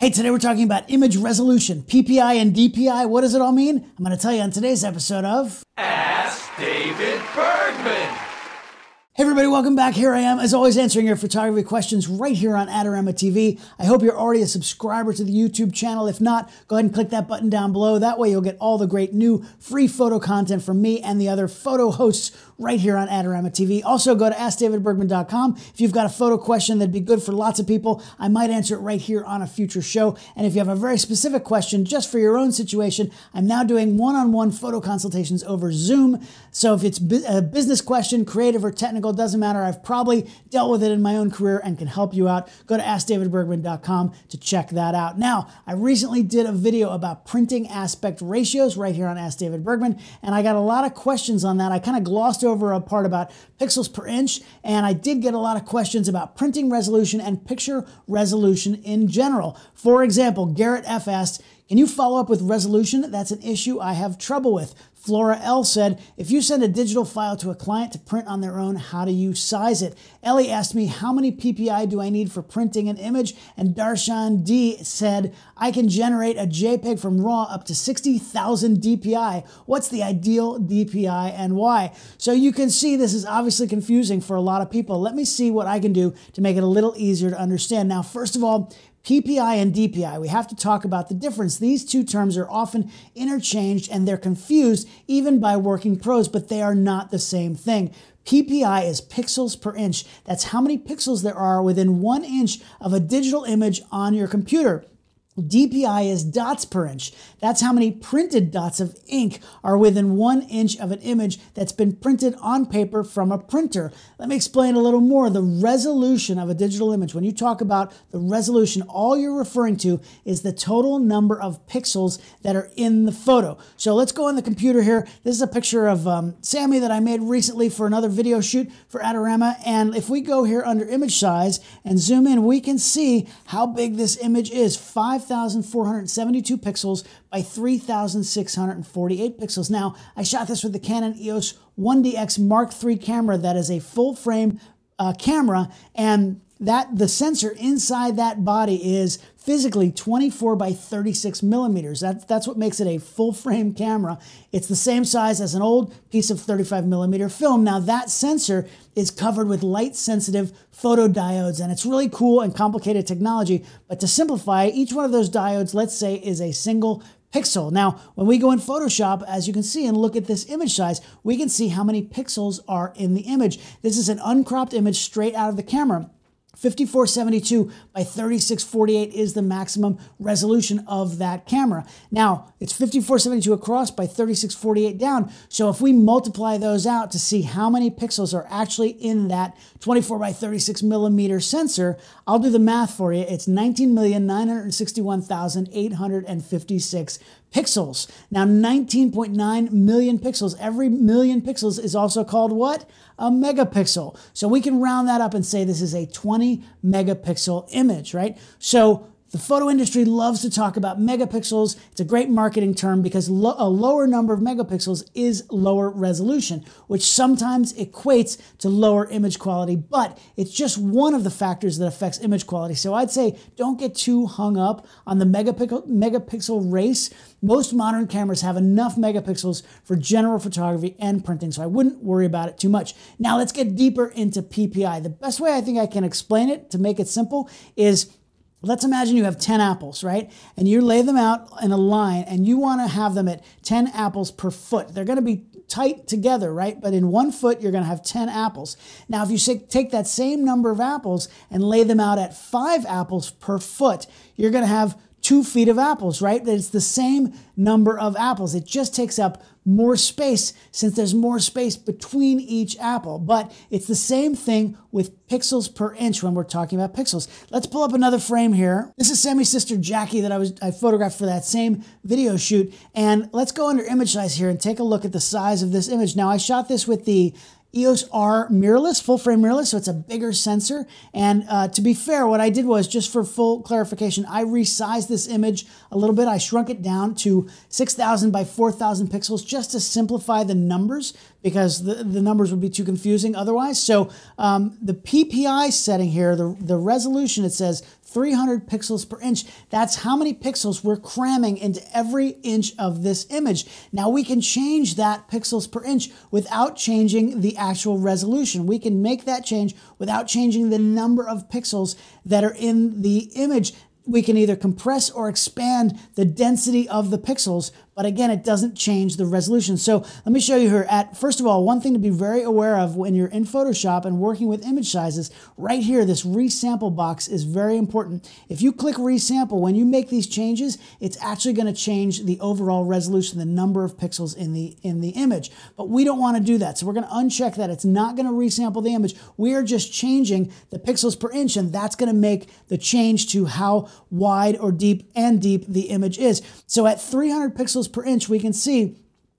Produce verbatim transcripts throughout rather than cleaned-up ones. Hey, today we're talking about image resolution, P P I and D P I. What does it all mean? I'm going to tell you on today's episode of Ask David Bergman. Hey everybody, welcome back. Here I am, as always, answering your photography questions right here on Adorama T V. I hope you're already a subscriber to the YouTube channel. If not, go ahead and click that button down below. That way you'll get all the great new free photo content from me and the other photo hosts right here on Adorama T V. Also, go to ask david bergman dot com. If you've got a photo question that'd be good for lots of people, I might answer it right here on a future show. And if you have a very specific question just for your own situation, I'm now doing one-on-one photo consultations over Zoom. So if it's a business question, creative or technical, doesn't matter. I've probably dealt with it in my own career and can help you out. Go to ask david bergman dot com to check that out. Now, I recently did a video about printing aspect ratios right here on Ask David Bergman, and I got a lot of questions on that. I kind of glossed over a part about pixels per inch, and I did get a lot of questions about printing resolution and picture resolution in general. For example, Garrett F asked, "Can you follow up with resolution? That's an issue I have trouble with." Flora L said, "If you send a digital file to a client to print on their own, how do you size it?" Ellie asked me, "How many P P I do I need for printing an image?" And Darshan D said, "I can generate a JPEG from RAW up to sixty thousand D P I. What's the ideal D P I and why?" So you can see this is obviously confusing for a lot of people. Let me see what I can do to make it a little easier to understand. Now, first of all, P P I and D P I, we have to talk about the difference. These two terms are often interchanged and they're confused even by working pros, but they are not the same thing. P P I is pixels per inch. That's how many pixels there are within one inch of a digital image on your computer. D P I is dots per inch. That's how many printed dots of ink are within one inch of an image that's been printed on paper from a printer. Let me explain a little more. The resolution of a digital image, when you talk about the resolution, all you're referring to is the total number of pixels that are in the photo. So let's go on the computer here. This is a picture of um, Sammy that I made recently for another video shoot for Adorama. And if we go here under image size and zoom in, we can see how big this image is. five thousand four hundred seventy-two pixels by three thousand six hundred forty-eight pixels. Now, I shot this with the Canon E O S one D X Mark three camera. That is a full frame uh, camera, and that the sensor inside that body is physically twenty-four by thirty-six millimeters. That, that's what makes it a full frame camera. It's the same size as an old piece of thirty-five millimeter film. Now that sensor is covered with light sensitive photodiodes, and it's really cool and complicated technology. But to simplify, each one of those diodes, let's say, is a single pixel. Now, when we go in Photoshop, as you can see, and look at this image size, we can see how many pixels are in the image. This is an uncropped image straight out of the camera. fifty-four seventy-two by thirty-six forty-eight is the maximum resolution of that camera. Now, it's fifty-four seventy-two across by thirty-six forty-eight down. So if we multiply those out to see how many pixels are actually in that twenty-four by thirty-six millimeter sensor, I'll do the math for you. It's nineteen million nine hundred sixty-one thousand eight hundred fifty-six pixels. Now, nineteen point nine million pixels. Every million pixels is also called what? A megapixel. So we can round that up and say this is a twenty megapixel image, right? So the photo industry loves to talk about megapixels. It's a great marketing term because lo a lower number of megapixels is lower resolution, which sometimes equates to lower image quality, but it's just one of the factors that affects image quality. So I'd say don't get too hung up on the megapixel, megapixel race. Most modern cameras have enough megapixels for general photography and printing, so I wouldn't worry about it too much. Now let's get deeper into P P I. The best way I think I can explain it to make it simple is, let's imagine you have ten apples, right? And you lay them out in a line and you want to have them at ten apples per foot. They're going to be tight together, right? But in one foot, you're going to have ten apples. Now, if you take that same number of apples and lay them out at five apples per foot, you're going to have two feet of apples, right? It's the same number of apples. It just takes up more space since there's more space between each apple, but it's the same thing with pixels per inch when we're talking about pixels. Let's pull up another frame here. This is Sammy's sister, Jackie, that I was I photographed for that same video shoot. And let's go under image size here and take a look at the size of this image. Now, I shot this with the E O S R mirrorless, full frame mirrorless, so it's a bigger sensor. And uh, to be fair, what I did was, just for full clarification, I resized this image a little bit. I shrunk it down to six thousand by four thousand pixels just to simplify the numbers, because the, the numbers would be too confusing otherwise. So um, the P P I setting here, the, the resolution, it says three hundred pixels per inch. That's how many pixels we're cramming into every inch of this image. Now we can change that pixels per inch without changing the actual resolution. We can make that change without changing the number of pixels that are in the image. We can either compress or expand the density of the pixels, but again, it doesn't change the resolution. So let me show you here. At first of all, one thing to be very aware of when you're in Photoshop and working with image sizes, right here, this resample box is very important. If you click resample, when you make these changes, it's actually going to change the overall resolution, the number of pixels in the in the image. But we don't want to do that, so we're going to uncheck that. It's not going to resample the image. We are just changing the pixels per inch, and that's going to make the change to how wide or deep and deep the image is. So at three hundred pixels per per inch, we can see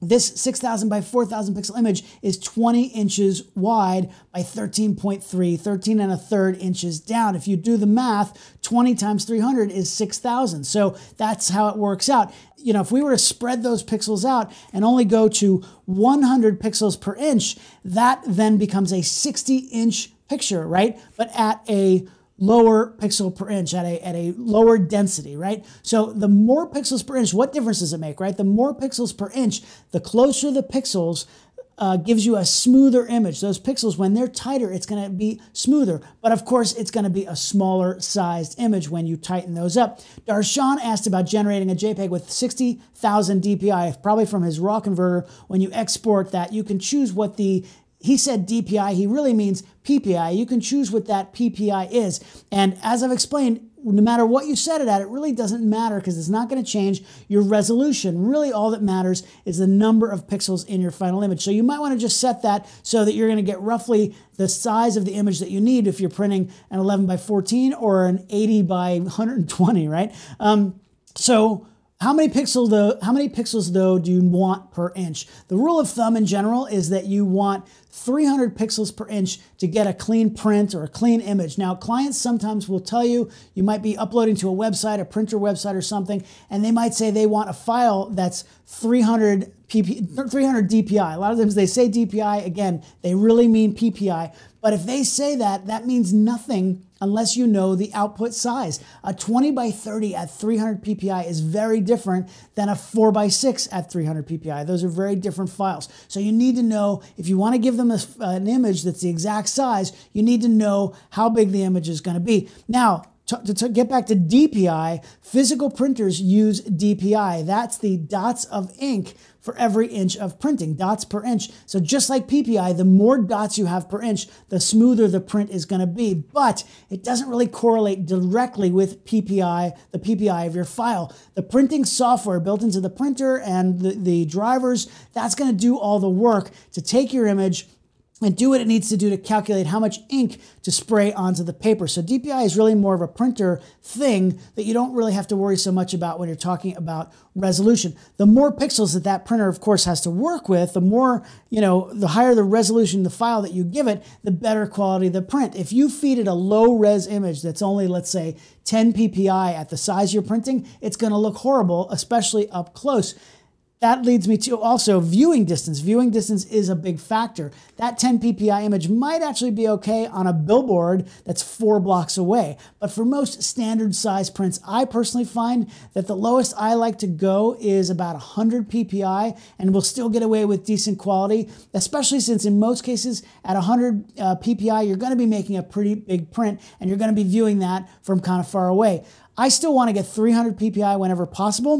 this six thousand by four thousand pixel image is twenty inches wide by thirteen point three, thirteen and a third inches down. If you do the math, twenty times three hundred is six thousand. So that's how it works out. You know, if we were to spread those pixels out and only go to one hundred pixels per inch, that then becomes a sixty inch picture, right? But at a lower pixel per inch, at a, at a lower density, right? So the more pixels per inch, what difference does it make, right? The more pixels per inch, the closer the pixels, Uh, gives you a smoother image. Those pixels, when they're tighter, it's going to be smoother. But of course, it's going to be a smaller sized image when you tighten those up. Darshan asked about generating a JPEG with sixty thousand D P I, probably from his RAW converter. When you export that, you can choose what the, he said D P I, he really means P P I. You can choose what that P P I is. And as I've explained, no matter what you set it at, it really doesn't matter because it's not going to change your resolution. Really, all that matters is the number of pixels in your final image. So you might want to just set that so that you're going to get roughly the size of the image that you need if you're printing an eleven by fourteen or an eighty by one hundred twenty, right? Um, so... How many, pixel though, how many pixels, though, do you want per inch? The rule of thumb in general is that you want three hundred pixels per inch to get a clean print or a clean image. Now, clients sometimes will tell you, you might be uploading to a website, a printer website or something, and they might say they want a file that's three hundred, P P, three hundred D P I. A lot of times they say D P I, again, they really mean P P I. But if they say that, that means nothing unless you know the output size. A twenty by thirty at three hundred P P I is very different than a four by six at three hundred P P I. Those are very different files. So you need to know, if you want to give them a, an image that's the exact size, you need to know how big the image is going to be. Now, To, to get back to D P I, physical printers use D P I. That's the dots of ink for every inch of printing, dots per inch. So just like P P I, the more dots you have per inch, the smoother the print is going to be. But it doesn't really correlate directly with P P I, the P P I of your file. The printing software built into the printer and the, the drivers, that's going to do all the work to take your image and do what it needs to do to calculate how much ink to spray onto the paper. So D P I is really more of a printer thing that you don't really have to worry so much about when you're talking about resolution. The more pixels that that printer, of course, has to work with, the more, you know, the higher the resolution, the file that you give it, the better quality the print. If you feed it a low-res image that's only, let's say, ten P P I at the size you're printing, it's going to look horrible, especially up close. That leads me to also viewing distance. Viewing distance is a big factor. That ten P P I image might actually be okay on a billboard that's four blocks away. But for most standard size prints, I personally find that the lowest I like to go is about one hundred P P I, and we'll still get away with decent quality, especially since in most cases at one hundred uh, P P I, you're going to be making a pretty big print and you're going to be viewing that from kind of far away. I still want to get three hundred P P I whenever possible.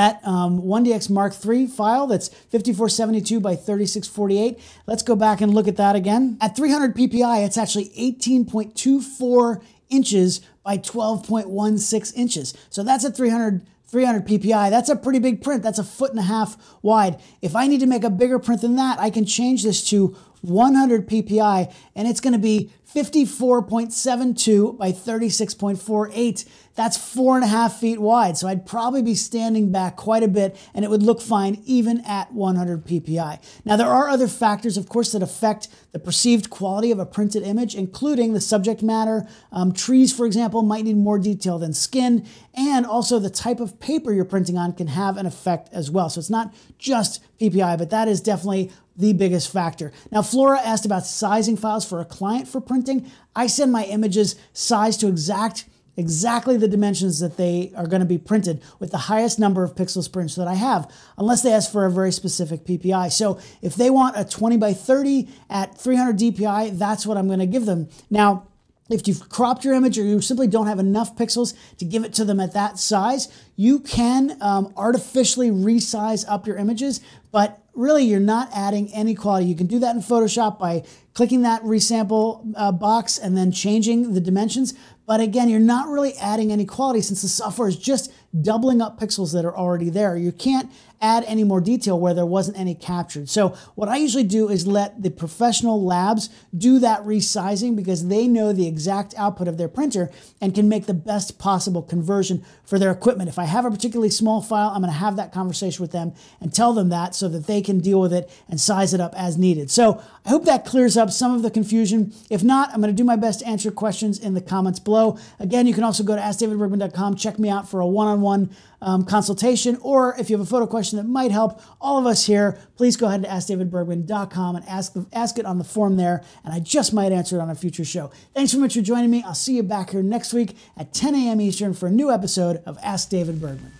That um, one D X Mark three file that's fifty-four seventy-two by thirty-six forty-eight. Let's go back and look at that again. At three hundred P P I, it's actually eighteen point two four inches by twelve point one six inches. So that's at three hundred, three hundred P P I. That's a pretty big print. That's a foot and a half wide. If I need to make a bigger print than that, I can change this to one hundred P P I, and it's going to be fifty-four point seven two by thirty-six point four eight. That's four and a half feet wide. So I'd probably be standing back quite a bit and it would look fine even at one hundred P P I. Now there are other factors, of course, that affect the perceived quality of a printed image, including the subject matter. Um, trees, for example, might need more detail than skin, and also the type of paper you're printing on can have an effect as well. So it's not just P P I, but that is definitely the biggest factor. Now, Flora asked about sizing files for a client for printing. I send my images sized to exact exactly the dimensions that they are going to be printed with the highest number of pixels per inch that I have, unless they ask for a very specific P P I. So if they want a twenty by thirty at three hundred D P I, that's what I'm going to give them. Now, if you've cropped your image or you simply don't have enough pixels to give it to them at that size, you can um, artificially resize up your images, but really you're not adding any quality. You can do that in Photoshop by clicking that resample uh, box and then changing the dimensions. But again, you're not really adding any quality since the software is just doubling up pixels that are already there. You can't add any more detail where there wasn't any captured. So what I usually do is let the professional labs do that resizing because they know the exact output of their printer and can make the best possible conversion for their equipment. If I have a particularly small file, I'm going to have that conversation with them and tell them that so that they can deal with it and size it up as needed. So I hope that clears up some of the confusion. If not, I'm going to do my best to answer questions in the comments below. Again, you can also go to ask David Bergman dot com. Check me out for a one-on-one um, consultation, or if you have a photo question that might help all of us here, please go ahead to ask David Bergman dot com and ask, the, ask it on the form there, and I just might answer it on a future show. Thanks so much for joining me. I'll see you back here next week at ten A M Eastern for a new episode of Ask David Bergman.